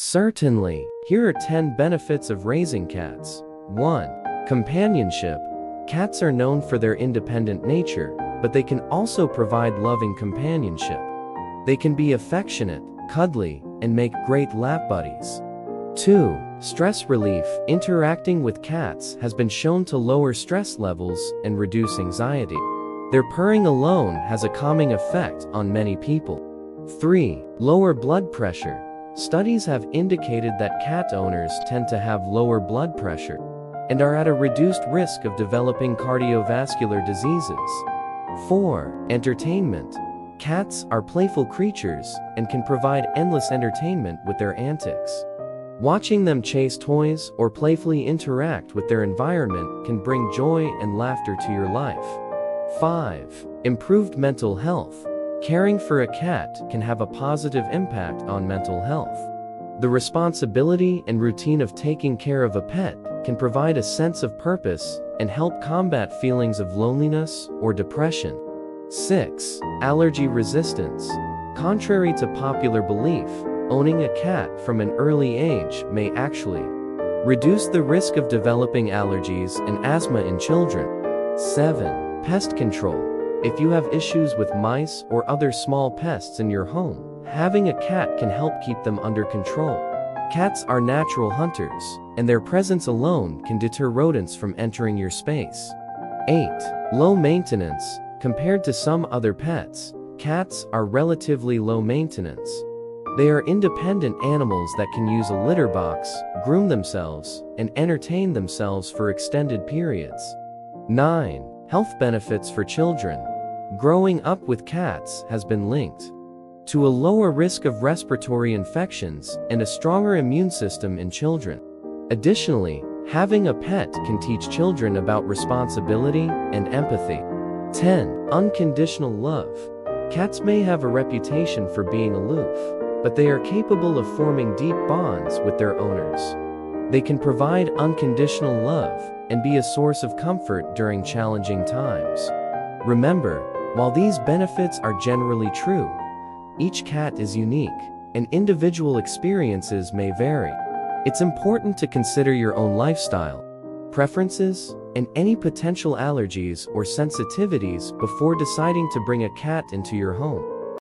Certainly. Here are 10 benefits of raising cats. 1. Companionship. Cats are known for their independent nature, but they can also provide loving companionship. They can be affectionate, cuddly, and make great lap buddies. 2. Stress relief. Interacting with cats has been shown to lower stress levels and reduce anxiety. Their purring alone has a calming effect on many people. 3. Lower blood pressure. Studies have indicated that cat owners tend to have lower blood pressure and are at a reduced risk of developing cardiovascular diseases. 4. Entertainment. Cats are playful creatures and can provide endless entertainment with their antics. Watching them chase toys or playfully interact with their environment can bring joy and laughter to your life. 5. Improved mental health. Caring for a cat can have a positive impact on mental health. The responsibility and routine of taking care of a pet can provide a sense of purpose and help combat feelings of loneliness or depression. 6. Allergy resistance. Contrary to popular belief, owning a cat from an early age may actually reduce the risk of developing allergies and asthma in children. 7. Pest control. If you have issues with mice or other small pests in your home, having a cat can help keep them under control. Cats are natural hunters, and their presence alone can deter rodents from entering your space. 8. Low maintenance. Compared to some other pets, cats are relatively low maintenance. They are independent animals that can use a litter box, groom themselves, and entertain themselves for extended periods. 9. Health benefits for children. Growing up with cats has been linked to a lower risk of respiratory infections and a stronger immune system in children. Additionally, having a pet can teach children about responsibility and empathy. 10. Unconditional love. Cats may have a reputation for being aloof, but they are capable of forming deep bonds with their owners. They can provide unconditional love and be a source of comfort during challenging times. Remember, while these benefits are generally true, each cat is unique, and individual experiences may vary. It's important to consider your own lifestyle, preferences, and any potential allergies or sensitivities before deciding to bring a cat into your home.